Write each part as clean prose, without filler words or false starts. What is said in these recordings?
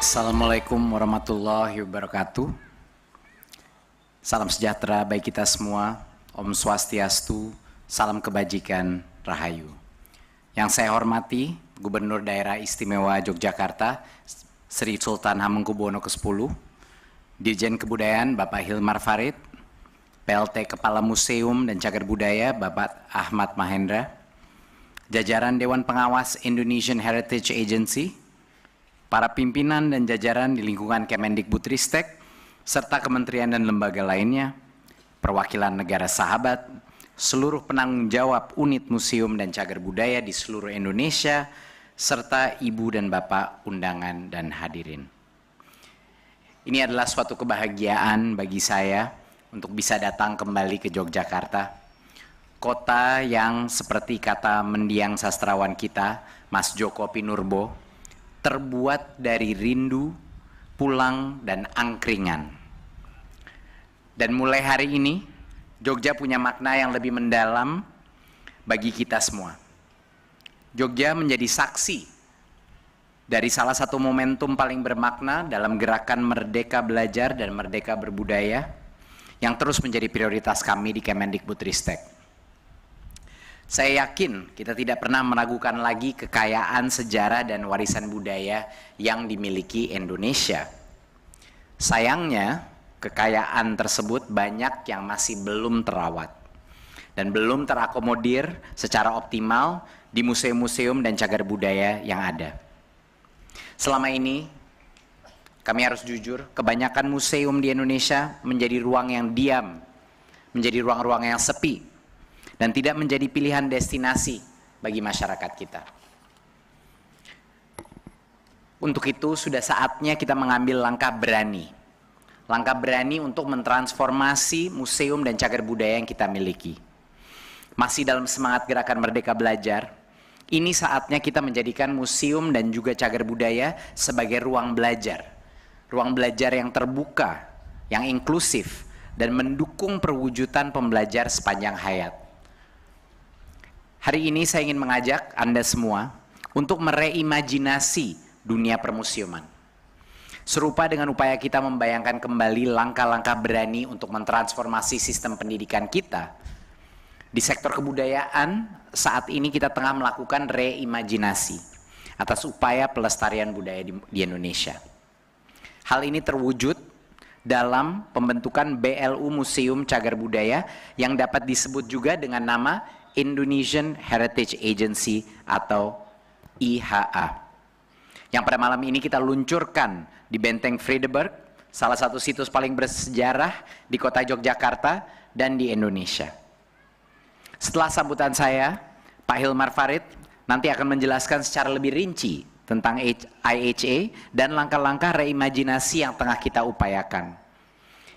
Assalamualaikum warahmatullahi wabarakatuh. Salam sejahtera bagi kita semua. Om Swastiastu, salam kebajikan, rahayu. Yang saya hormati, Gubernur Daerah Istimewa Yogyakarta, Sri Sultan Hamengkubuwono ke-10, Dirjen Kebudayaan Bapak Hilmar Farid, PLT Kepala Museum dan Cagar Budaya Bapak Ahmad Mahendra, jajaran Dewan Pengawas Indonesian Heritage Agency, para pimpinan dan jajaran di lingkungan Kemendikbudristek, serta kementerian dan lembaga lainnya, perwakilan negara sahabat, seluruh penanggung jawab unit museum dan cagar budaya di seluruh Indonesia, serta ibu dan bapak undangan dan hadirin. Ini adalah suatu kebahagiaan bagi saya untuk bisa datang kembali ke Yogyakarta, kota yang seperti kata mendiang sastrawan kita, Mas Joko Pinurbo, terbuat dari rindu, pulang, dan angkringan. Dan mulai hari ini, Jogja punya makna yang lebih mendalam bagi kita semua. Jogja menjadi saksi dari salah satu momentum paling bermakna dalam gerakan Merdeka Belajar dan Merdeka Berbudaya yang terus menjadi prioritas kami di Kemendikbudristek. Saya yakin kita tidak pernah meragukan lagi kekayaan sejarah dan warisan budaya yang dimiliki Indonesia. Sayangnya, kekayaan tersebut banyak yang masih belum terawat dan belum terakomodir secara optimal di museum-museum dan cagar budaya yang ada. Selama ini, kami harus jujur, kebanyakan museum di Indonesia menjadi ruang yang diam, menjadi ruang-ruang yang sepi, dan tidak menjadi pilihan destinasi bagi masyarakat kita. Untuk itu sudah saatnya kita mengambil langkah berani untuk mentransformasi museum dan cagar budaya yang kita miliki. Masih dalam semangat gerakan Merdeka Belajar, ini saatnya kita menjadikan museum dan juga cagar budaya sebagai ruang belajar yang terbuka, yang inklusif, dan mendukung perwujudan pembelajar sepanjang hayat. Hari ini saya ingin mengajak Anda semua untuk mereimajinasi dunia permuseuman. Serupa dengan upaya kita membayangkan kembali langkah-langkah berani untuk mentransformasi sistem pendidikan kita, di sektor kebudayaan saat ini kita tengah melakukan reimajinasi atas upaya pelestarian budaya di Indonesia. Hal ini terwujud dalam pembentukan BLU Museum Cagar Budaya yang dapat disebut juga dengan nama Indonesian Heritage Agency atau IHA, yang pada malam ini kita luncurkan di Benteng Vredeburg, salah satu situs paling bersejarah di kota Yogyakarta dan di Indonesia. Setelah sambutan saya, Pak Hilmar Farid nanti akan menjelaskan secara lebih rinci tentang IHA dan langkah-langkah reimajinasi yang tengah kita upayakan.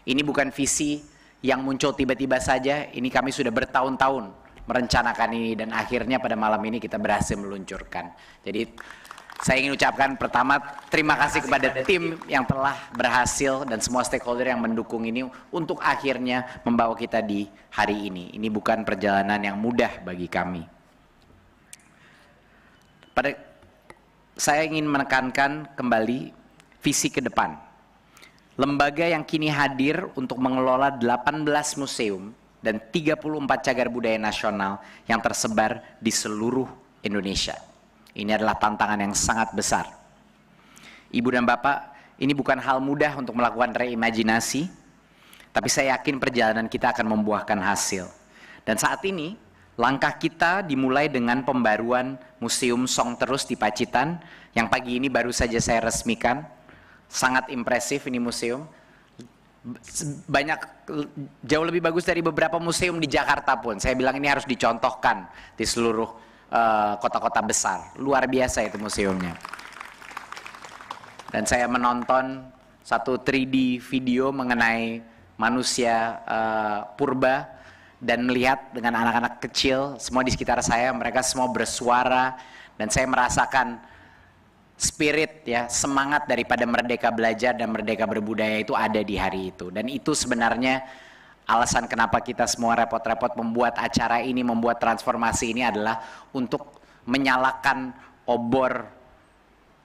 Ini bukan visi yang muncul tiba-tiba saja, ini kami sudah bertahun-tahun merencanakan ini, dan akhirnya pada malam ini kita berhasil meluncurkan. Jadi saya ingin ucapkan pertama terima kasih kepada tim yang telah berhasil dan semua stakeholder yang mendukung ini untuk akhirnya membawa kita di hari ini. Ini bukan perjalanan yang mudah bagi kami. Saya ingin menekankan kembali visi ke depan. Lembaga yang kini hadir untuk mengelola 18 museum dan 34 cagar budaya nasional yang tersebar di seluruh Indonesia. Ini adalah tantangan yang sangat besar. Ibu dan bapak, ini bukan hal mudah untuk melakukan reimajinasi, tapi saya yakin perjalanan kita akan membuahkan hasil. Dan saat ini, langkah kita dimulai dengan pembaruan Museum Song Terus di Pacitan, yang pagi ini baru saja saya resmikan. Sangat impresif ini museum. Jauh lebih bagus dari beberapa museum di Jakarta pun. Saya bilang ini harus dicontohkan di seluruh kota-kota besar. Luar biasa itu museumnya. Dan saya menonton satu 3D video mengenai manusia purba dan melihat dengan anak-anak kecil semua di sekitar saya, mereka semua bersuara, dan saya merasakan spirit, ya, semangat daripada Merdeka Belajar dan Merdeka Berbudaya itu ada di hari itu. Dan itu sebenarnya alasan kenapa kita semua repot-repot membuat acara ini, membuat transformasi ini, adalah untuk menyalakan obor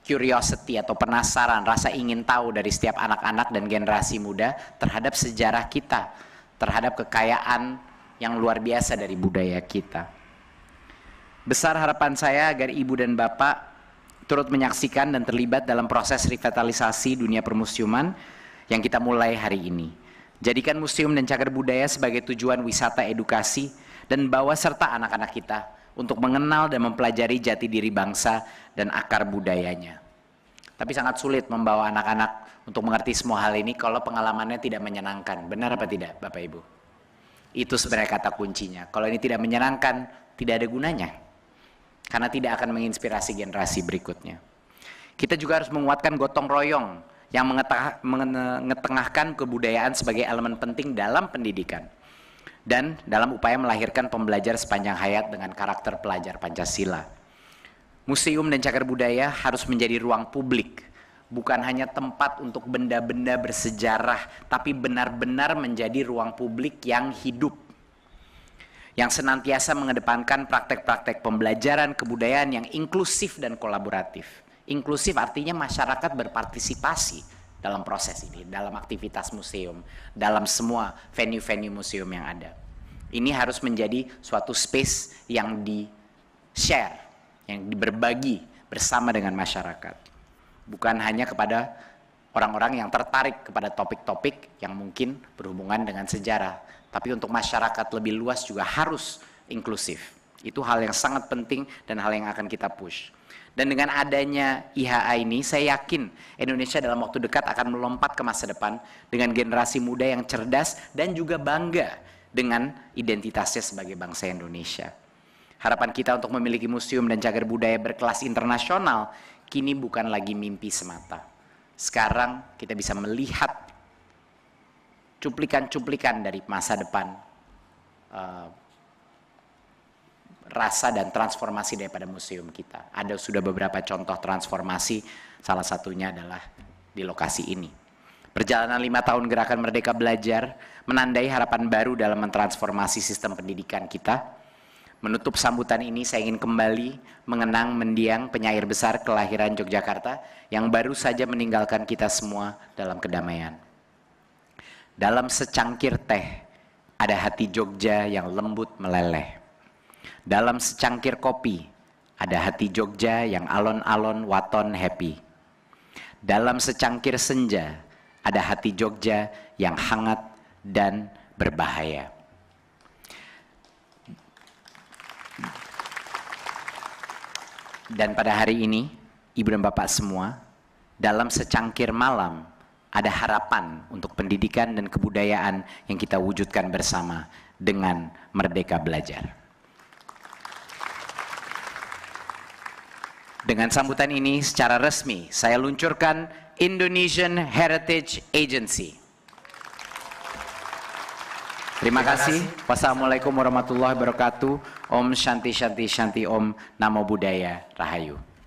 curiosity atau penasaran, rasa ingin tahu dari setiap anak-anak dan generasi muda terhadap sejarah kita, terhadap kekayaan yang luar biasa dari budaya kita. Besar harapan saya agar ibu dan bapak turut menyaksikan dan terlibat dalam proses revitalisasi dunia permuseuman yang kita mulai hari ini. Jadikan museum dan cagar budaya sebagai tujuan wisata edukasi dan bawa serta anak-anak kita untuk mengenal dan mempelajari jati diri bangsa dan akar budayanya. Tapi sangat sulit membawa anak-anak untuk mengerti semua hal ini kalau pengalamannya tidak menyenangkan. Benar apa tidak, Bapak Ibu? Itu sebenarnya kata kuncinya. Kalau ini tidak menyenangkan, tidak ada gunanya. Karena tidak akan menginspirasi generasi berikutnya. Kita juga harus menguatkan gotong royong yang mengetengahkan kebudayaan sebagai elemen penting dalam pendidikan dan dalam upaya melahirkan pembelajar sepanjang hayat dengan karakter pelajar Pancasila. Museum dan cagar budaya harus menjadi ruang publik, bukan hanya tempat untuk benda-benda bersejarah, tapi benar-benar menjadi ruang publik yang hidup, yang senantiasa mengedepankan praktek-praktek pembelajaran kebudayaan yang inklusif dan kolaboratif. Inklusif artinya masyarakat berpartisipasi dalam proses ini, dalam aktivitas museum, dalam semua venue-venue museum yang ada. Ini harus menjadi suatu space yang di-share, yang diberbagi bersama dengan masyarakat. Bukan hanya kepada orang-orang yang tertarik kepada topik-topik yang mungkin berhubungan dengan sejarah. Tapi untuk masyarakat lebih luas juga harus inklusif. Itu hal yang sangat penting dan hal yang akan kita push. Dan dengan adanya IHA ini, saya yakin Indonesia dalam waktu dekat akan melompat ke masa depan dengan generasi muda yang cerdas dan juga bangga dengan identitasnya sebagai bangsa Indonesia. Harapan kita untuk memiliki museum dan cagar budaya berkelas internasional kini bukan lagi mimpi semata. Sekarang kita bisa melihat cuplikan-cuplikan dari masa depan, rasa dan transformasi daripada museum kita. Ada sudah beberapa contoh transformasi, salah satunya adalah di lokasi ini. Perjalanan 5 tahun Gerakan Merdeka Belajar menandai harapan baru dalam mentransformasi sistem pendidikan kita. Menutup sambutan ini, saya ingin kembali mengenang mendiang penyair besar kelahiran Yogyakarta yang baru saja meninggalkan kita semua dalam kedamaian. Dalam secangkir teh, ada hati Jogja yang lembut meleleh. Dalam secangkir kopi, ada hati Jogja yang alon-alon waton happy. Dalam secangkir senja, ada hati Jogja yang hangat dan berbahaya. Dan pada hari ini, ibu dan bapak semua, dalam secangkir malam, ada harapan untuk pendidikan dan kebudayaan yang kita wujudkan bersama dengan Merdeka Belajar. Dengan sambutan ini secara resmi, saya luncurkan Indonesian Heritage Agency. Terima kasih. Wassalamualaikum warahmatullahi wabarakatuh. Om Shanti Shanti Shanti Om. Namo Buddhaya. Rahayu.